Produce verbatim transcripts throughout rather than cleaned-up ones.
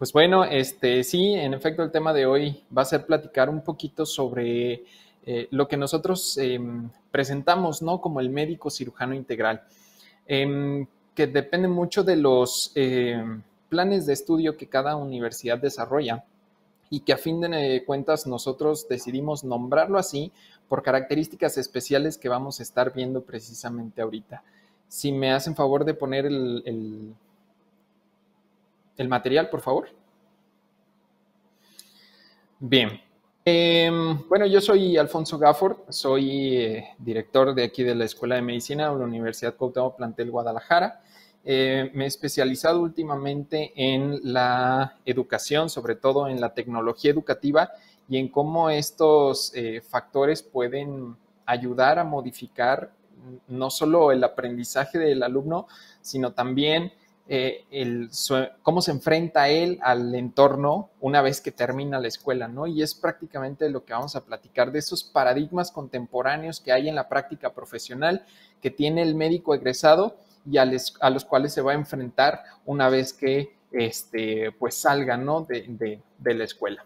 Pues bueno, este, sí, en efecto el tema de hoy va a ser platicar un poquito sobre eh, lo que nosotros eh, presentamos, ¿no?, como el médico cirujano integral, eh, que depende mucho de los eh, planes de estudio que cada universidad desarrolla y que a fin de cuentas nosotros decidimos nombrarlo así por características especiales que vamos a estar viendo precisamente ahorita. Si me hacen favor de poner el... el El material, por favor. Bien. Eh, bueno, yo soy Alfonso Gafford, soy eh, director de aquí de la Escuela de Medicina de la Universidad Cuauhtémoc Plantel Guadalajara. Eh, me he especializado últimamente en la educación, sobre todo en la tecnología educativa y en cómo estos eh, factores pueden ayudar a modificar no solo el aprendizaje del alumno, sino también Eh, el, su, cómo se enfrenta él al entorno una vez que termina la escuela, ¿no? Y es prácticamente lo que vamos a platicar, de esos paradigmas contemporáneos que hay en la práctica profesional que tiene el médico egresado y a, les, a los cuales se va a enfrentar una vez que este, pues salga, ¿no?, de, de, de la escuela.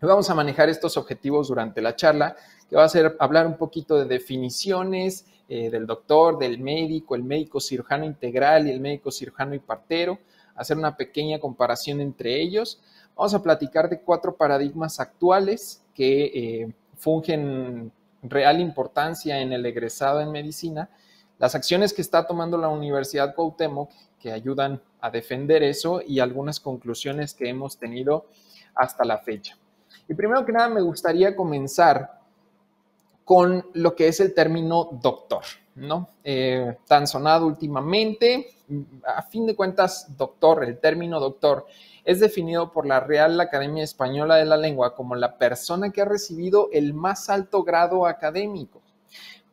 Vamos a manejar estos objetivos durante la charla, que va a ser hablar un poquito de definiciones eh, del doctor, del médico, el médico cirujano integral y el médico cirujano hipartero, hacer una pequeña comparación entre ellos. Vamos a platicar de cuatro paradigmas actuales que eh, fungen real importancia en el egresado en medicina, las acciones que está tomando la Universidad Cuauhtémoc que ayudan a defender eso y algunas conclusiones que hemos tenido hasta la fecha. Y primero que nada me gustaría comenzar con lo que es el término doctor, ¿no? Eh, tan sonado últimamente, a fin de cuentas, doctor, el término doctor es definido por la Real Academia Española de la Lengua como la persona que ha recibido el más alto grado académico,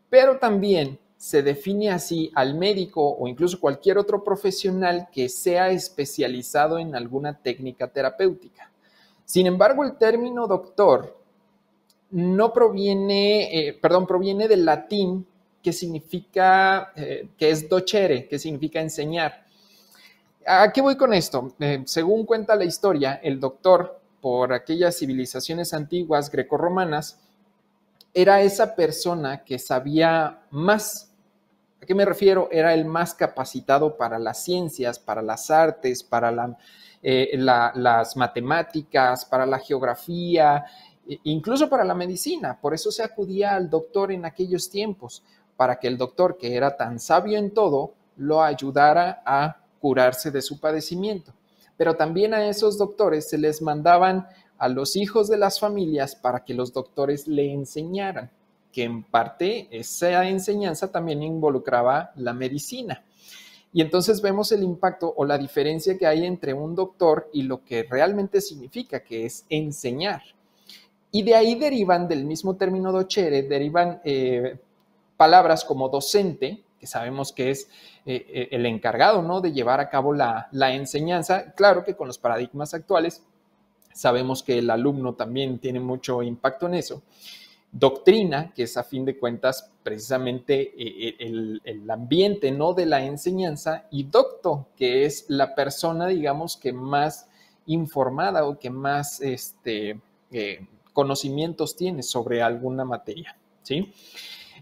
pero también se define así al médico o incluso cualquier otro profesional que sea especializado en alguna técnica terapéutica. Sin embargo, el término doctor no proviene, eh, perdón, proviene del latín que significa, eh, que es docere, que significa enseñar. ¿A qué voy con esto? Eh, según cuenta la historia, el doctor, por aquellas civilizaciones antiguas grecorromanas, era esa persona que sabía más. ¿A qué me refiero? Era el más capacitado para las ciencias, para las artes, para la... Eh, la, las matemáticas, para la geografía, incluso para la medicina. Por eso se acudía al doctor en aquellos tiempos, para que el doctor, que era tan sabio en todo, lo ayudara a curarse de su padecimiento. Pero también a esos doctores se les mandaban a los hijos de las familias para que los doctores le enseñaran, que en parte esa enseñanza también involucraba la medicina. Y entonces vemos el impacto o la diferencia que hay entre un doctor y lo que realmente significa, que es enseñar. Y de ahí derivan, del mismo término docere, derivan eh, palabras como docente, que sabemos que es eh, el encargado, ¿no?, de llevar a cabo la, la enseñanza. Claro que con los paradigmas actuales sabemos que el alumno también tiene mucho impacto en eso. Doctrina, que es a fin de cuentas precisamente el, el ambiente, ¿no?, de la enseñanza, y docto, que es la persona, digamos, que más informada o que más este, eh, conocimientos tiene sobre alguna materia, ¿sí?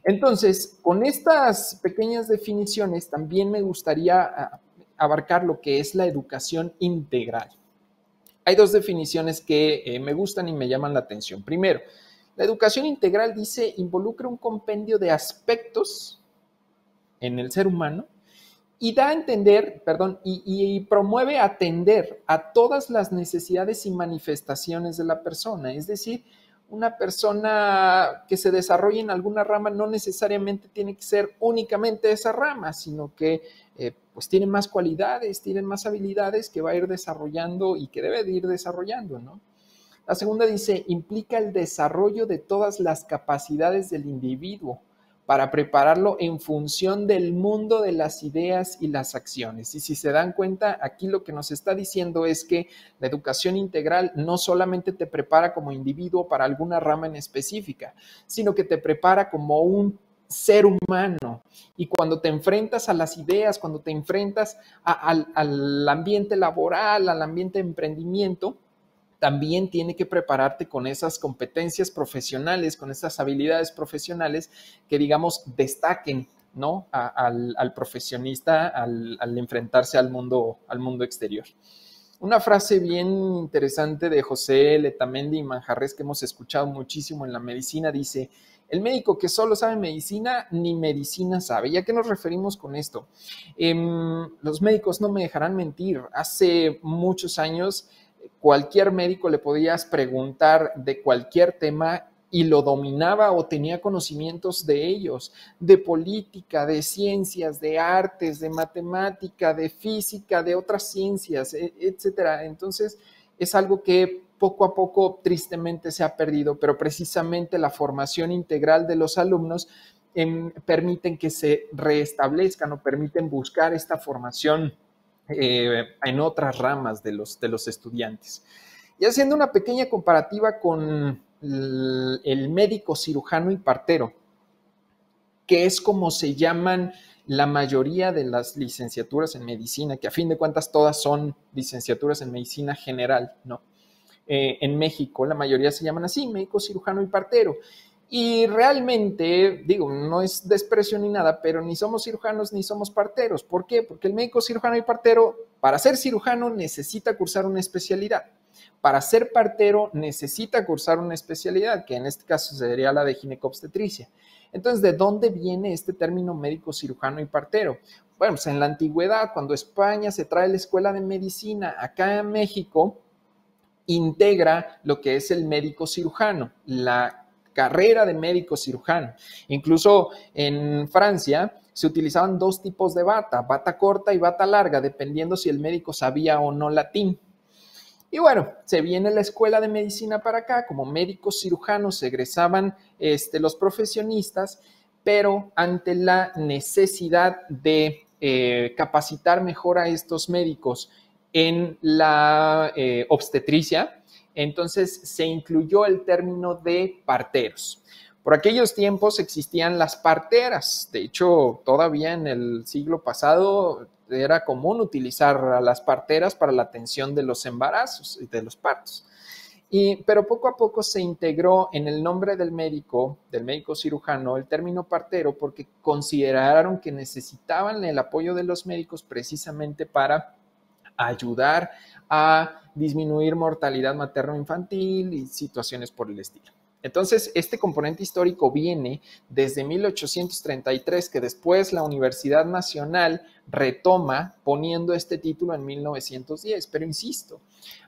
Entonces, con estas pequeñas definiciones también me gustaría abarcar lo que es la educación integral. Hay dos definiciones que eh, me gustan y me llaman la atención. Primero, la educación integral dice, involucra un compendio de aspectos en el ser humano y da a entender, perdón, y, y promueve atender a todas las necesidades y manifestaciones de la persona. Es decir, una persona que se desarrolle en alguna rama no necesariamente tiene que ser únicamente esa rama, sino que eh, pues tiene más cualidades, tiene más habilidades que va a ir desarrollando y que debe de ir desarrollando, ¿no? La segunda dice, implica el desarrollo de todas las capacidades del individuo para prepararlo en función del mundo de las ideas y las acciones. Y si se dan cuenta, aquí lo que nos está diciendo es que la educación integral no solamente te prepara como individuo para alguna rama en específica, sino que te prepara como un ser humano. Y cuando te enfrentas a las ideas, cuando te enfrentas a, al, al ambiente laboral, al ambiente de emprendimiento, también tiene que prepararte con esas competencias profesionales, con esas habilidades profesionales que, digamos, destaquen, ¿no?, a, al, al profesionista al, al enfrentarse al mundo, al mundo exterior. Una frase bien interesante de José Letamendi Manjarres que hemos escuchado muchísimo en la medicina dice: el médico que solo sabe medicina, ni medicina sabe. ¿Y a qué nos referimos con esto? Eh, los médicos no me dejarán mentir. Hace muchos años cualquier médico le podías preguntar de cualquier tema y lo dominaba o tenía conocimientos de ellos, de política, de ciencias, de artes, de matemática, de física, de otras ciencias, etcétera. Entonces, es algo que poco a poco tristemente se ha perdido, pero precisamente la formación integral de los alumnos eh, permiten que se reestablezcan o permiten buscar esta formación eh, en otras ramas de los, de los estudiantes. Y haciendo una pequeña comparativa con el médico cirujano y partero, que es como se llaman la mayoría de las licenciaturas en medicina, que a fin de cuentas todas son licenciaturas en medicina general, ¿no? Eh, en México la mayoría se llaman así, médico cirujano y partero. Y realmente, digo, no es desprecio ni nada, pero ni somos cirujanos ni somos parteros. ¿Por qué? Porque el médico cirujano y partero, para ser cirujano, necesita cursar una especialidad. Para ser partero necesita cursar una especialidad, que en este caso sería la de ginecobstetricia. Entonces, ¿de dónde viene este término médico cirujano y partero? Bueno, pues en la antigüedad, cuando España se trae la escuela de medicina acá en México, integra lo que es el médico cirujano, la carrera de médico cirujano. Incluso en Francia se utilizaban dos tipos de bata, bata corta y bata larga, dependiendo si el médico sabía o no latín. Y bueno, se viene la escuela de medicina para acá, como médicos cirujanos se egresaban este, los profesionistas, pero ante la necesidad de eh, capacitar mejor a estos médicos en la eh, obstetricia, entonces se incluyó el término de parteros. Por aquellos tiempos existían las parteras, de hecho todavía en el siglo pasado era común utilizar a las parteras para la atención de los embarazos y de los partos. Y, pero poco a poco se integró en el nombre del médico, del médico cirujano, el término partero porque consideraron que necesitaban el apoyo de los médicos precisamente para ayudar a disminuir mortalidad materno-infantil y situaciones por el estilo. Entonces, este componente histórico viene desde mil ochocientos treinta y tres, que después la Universidad Nacional retoma poniendo este título en mil novecientos diez. Pero insisto,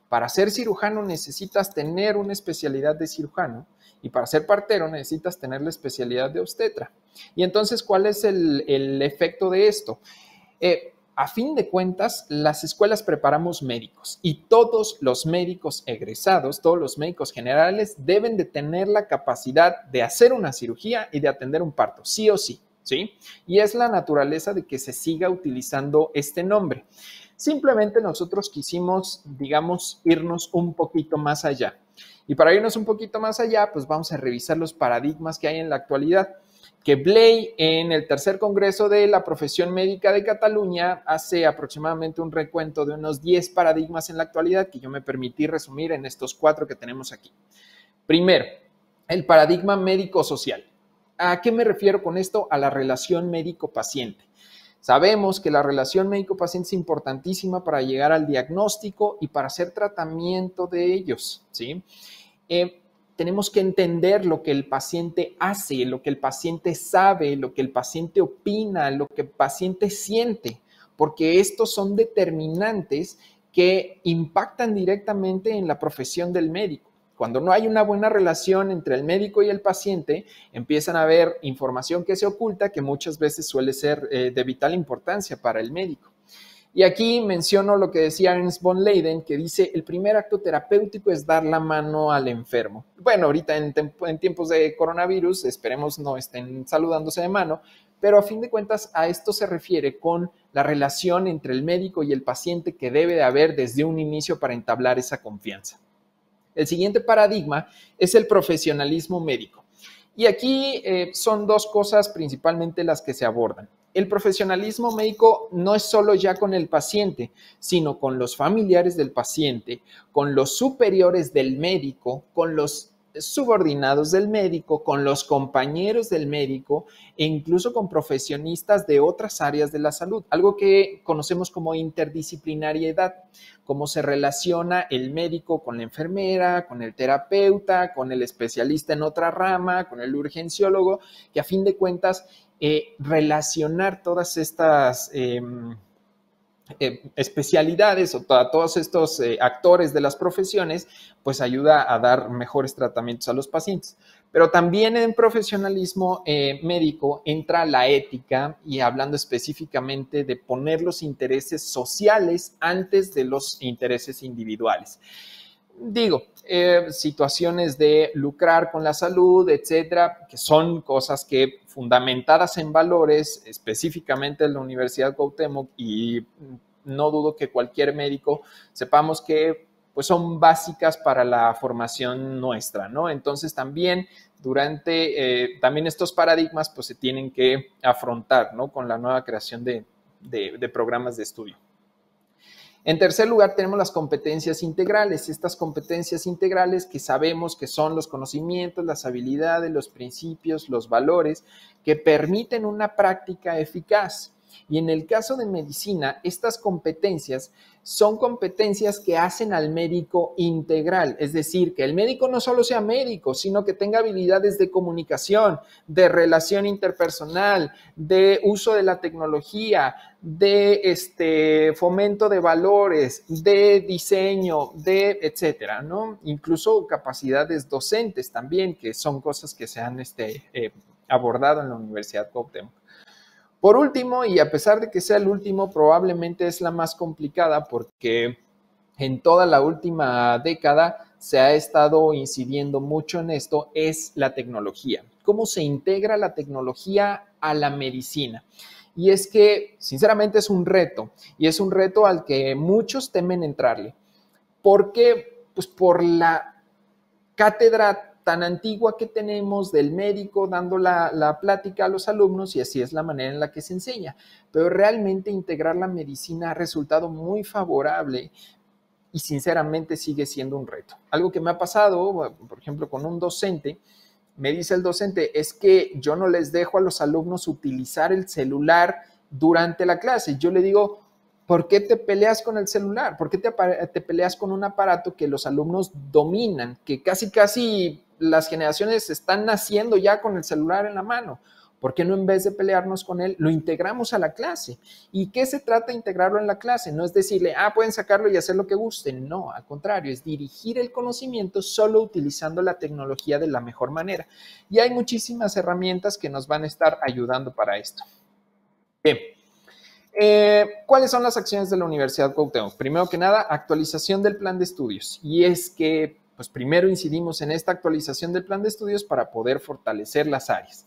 para ser cirujano necesitas tener una especialidad de cirujano y para ser partero necesitas tener la especialidad de obstetra. Y entonces, ¿cuál es el, el efecto de esto? Eh, A fin de cuentas, las escuelas preparamos médicos y todos los médicos egresados, todos los médicos generales deben de tener la capacidad de hacer una cirugía y de atender un parto, sí o sí, ¿sí? Y es la naturaleza de que se siga utilizando este nombre. Simplemente nosotros quisimos, digamos, irnos un poquito más allá. Y para irnos un poquito más allá, pues vamos a revisar los paradigmas que hay en la actualidad, que Bley en el tercer congreso de la profesión médica de Cataluña hace aproximadamente un recuento de unos diez paradigmas en la actualidad que yo me permití resumir en estos cuatro que tenemos aquí. Primero, el paradigma médico-social. ¿A qué me refiero con esto? A la relación médico-paciente. Sabemos que la relación médico-paciente es importantísima para llegar al diagnóstico y para hacer tratamiento de ellos, ¿sí? Eh, Tenemos que entender lo que el paciente hace, lo que el paciente sabe, lo que el paciente opina, lo que el paciente siente, porque estos son determinantes que impactan directamente en la profesión del médico. Cuando no hay una buena relación entre el médico y el paciente, empiezan a haber información que se oculta, que muchas veces suele ser eh, de vital importancia para el médico. Y aquí menciono lo que decía Ernst von Leyden, que dice, el primer acto terapéutico es dar la mano al enfermo. Bueno, ahorita en, en tiempos de coronavirus, esperemos no estén saludándose de mano, pero a fin de cuentas a esto se refiere con la relación entre el médico y el paciente que debe de haber desde un inicio para entablar esa confianza. El siguiente paradigma es el profesionalismo médico. Y aquí eh, son dos cosas principalmente las que se abordan. El profesionalismo médico no es solo ya con el paciente, sino con los familiares del paciente, con los superiores del médico, con los subordinados del médico, con los compañeros del médico e incluso con profesionistas de otras áreas de la salud, algo que conocemos como interdisciplinariedad, cómo se relaciona el médico con la enfermera, con el terapeuta, con el especialista en otra rama, con el urgenciólogo, que a fin de cuentas eh, relacionar todas estas eh, Eh, especialidades o a todos estos eh, actores de las profesiones, pues ayuda a dar mejores tratamientos a los pacientes. Pero también en profesionalismo eh, médico entra la ética y hablando específicamente de poner los intereses sociales antes de los intereses individuales. Digo, eh, situaciones de lucrar con la salud, etcétera, que son cosas que fundamentadas en valores, específicamente en la Universidad Cuauhtémoc, y no dudo que cualquier médico sepamos que pues son básicas para la formación nuestra, ¿no? Entonces también durante, eh, también estos paradigmas pues se tienen que afrontar, ¿no? Con la nueva creación de, de, de programas de estudio. En tercer lugar, tenemos las competencias integrales. Estas competencias integrales que sabemos que son los conocimientos, las habilidades, los principios, los valores que permiten una práctica eficaz. Y en el caso de medicina, estas competencias son competencias que hacen al médico integral, es decir, que el médico no solo sea médico, sino que tenga habilidades de comunicación, de relación interpersonal, de uso de la tecnología, de este fomento de valores, de diseño, de etcétera, ¿no? Incluso capacidades docentes también, que son cosas que se han este, eh, abordado en la Universidad Cuauhtémoc. Por último, y a pesar de que sea el último, probablemente es la más complicada porque en toda la última década se ha estado incidiendo mucho en esto, es la tecnología. ¿Cómo se integra la tecnología a la medicina? Y es que, sinceramente, es un reto, y es un reto al que muchos temen entrarle. ¿Por qué? Pues por la cátedra tan antigua que tenemos del médico dando la, la plática a los alumnos, y así es la manera en la que se enseña. Pero realmente integrar la medicina ha resultado muy favorable y sinceramente sigue siendo un reto. Algo que me ha pasado, por ejemplo, con un docente, me dice el docente, es que yo no les dejo a los alumnos utilizar el celular durante la clase. Yo le digo, ¿por qué te peleas con el celular? ¿Por qué te, te peleas con un aparato que los alumnos dominan, que casi casi las generaciones están naciendo ya con el celular en la mano? ¿Por qué no, en vez de pelearnos con él, lo integramos a la clase? ¿Y qué se trata de integrarlo en la clase? No es decirle, ah, pueden sacarlo y hacer lo que gusten. No, al contrario, es dirigir el conocimiento solo utilizando la tecnología de la mejor manera. Y hay muchísimas herramientas que nos van a estar ayudando para esto. Bien. Eh, ¿Cuáles son las acciones de la Universidad Cuauhtémoc? Primero que nada, actualización del plan de estudios. Y es que, pues primero incidimos en esta actualización del plan de estudios para poder fortalecer las áreas.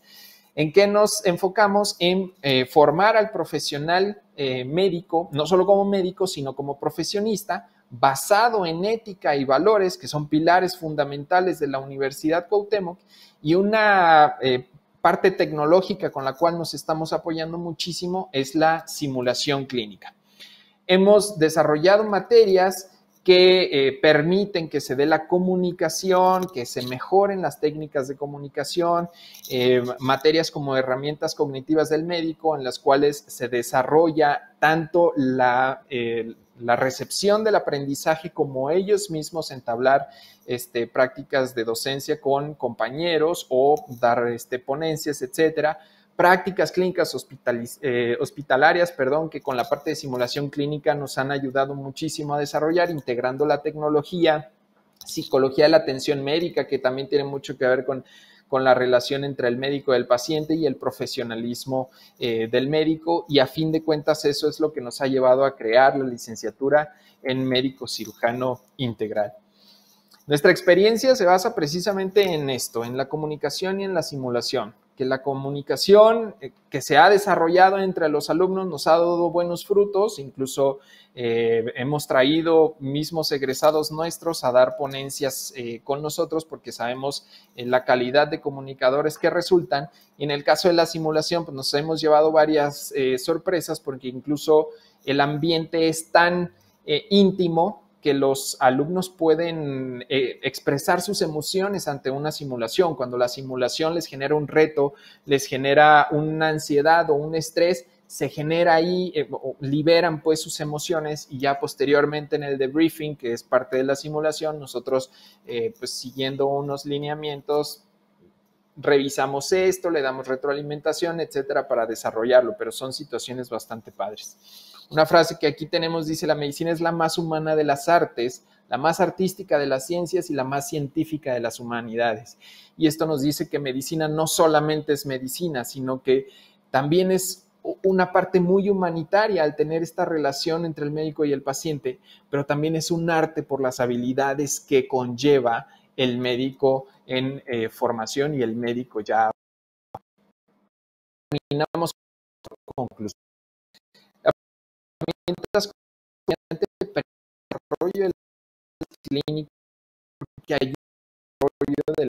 ¿En qué nos enfocamos? En eh, formar al profesional eh, médico, no solo como médico, sino como profesionista, basado en ética y valores, que son pilares fundamentales de la Universidad Cuauhtémoc, y una eh, parte tecnológica con la cual nos estamos apoyando muchísimo es la simulación clínica. Hemos desarrollado materias que eh, permiten que se dé la comunicación, que se mejoren las técnicas de comunicación, eh, materias como herramientas cognitivas del médico, en las cuales se desarrolla tanto la, eh, la recepción del aprendizaje como ellos mismos entablar este, prácticas de docencia con compañeros o dar este, ponencias, etcétera. Prácticas clínicas eh, hospitalarias, perdón, que con la parte de simulación clínica nos han ayudado muchísimo a desarrollar, integrando la tecnología, psicología de la atención médica, que también tiene mucho que ver con, con la relación entre el médico y el paciente y el profesionalismo eh, del médico, y a fin de cuentas eso es lo que nos ha llevado a crear la licenciatura en Médico Cirujano Integral. Nuestra experiencia se basa precisamente en esto, en la comunicación y en la simulación. que la comunicación que se ha desarrollado entre los alumnos nos ha dado buenos frutos, incluso eh, hemos traído mismos egresados nuestros a dar ponencias eh, con nosotros porque sabemos eh, la calidad de comunicadores que resultan. Y en el caso de la simulación, pues nos hemos llevado varias eh, sorpresas porque incluso el ambiente es tan eh, íntimo que los alumnos pueden eh, expresar sus emociones ante una simulación. Cuando la simulación les genera un reto, les genera una ansiedad o un estrés, se genera ahí, eh, liberan pues sus emociones y ya posteriormente en el debriefing, que es parte de la simulación, nosotros eh, pues siguiendo unos lineamientos, revisamos esto, le damos retroalimentación, etcétera, para desarrollarlo, pero son situaciones bastante padres. Una frase que aquí tenemos dice: la medicina es la más humana de las artes, la más artística de las ciencias y la más científica de las humanidades. Y esto nos dice que medicina no solamente es medicina, sino que también es una parte muy humanitaria al tener esta relación entre el médico y el paciente, pero también es un arte por las habilidades que conlleva el médico en eh, formación y el médico ya. Terminamos con conclusión. Las herramientas para el desarrollo del clínico que ayuda al desarrollo de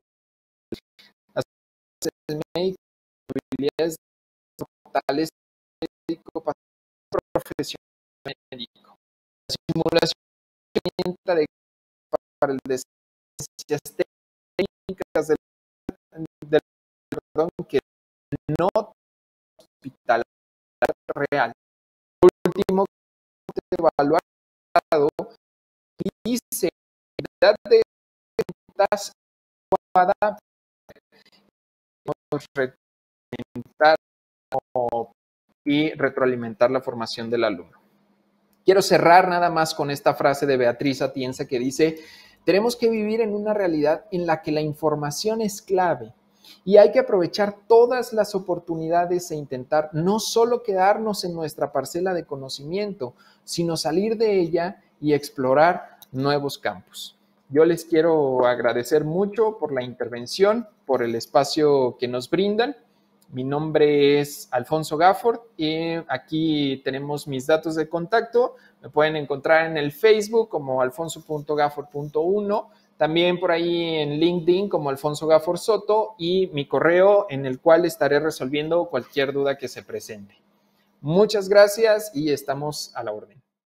las médicas, habilidades totales médico profesional médico. La simulación es una herramienta de para el desarrollo de ciencias técnicas del, del perdón, que no hospital real. Por último, evaluado dice la edad de ventas adecuada y retroalimentar la formación del alumno. Quiero cerrar nada más con esta frase de Beatriz Atienza que dice: tenemos que vivir en una realidad en la que la información es clave y hay que aprovechar todas las oportunidades e intentar no solo quedarnos en nuestra parcela de conocimiento, sino salir de ella y explorar nuevos campos. Yo les quiero agradecer mucho por la intervención, por el espacio que nos brindan. Mi nombre es Alfonso Gafford y aquí tenemos mis datos de contacto. Me pueden encontrar en el Facebook como alfonso punto gafford punto uno, también por ahí en LinkedIn como Alfonso Gafford Soto y mi correo en el cual estaré resolviendo cualquier duda que se presente. Muchas gracias y estamos a la orden.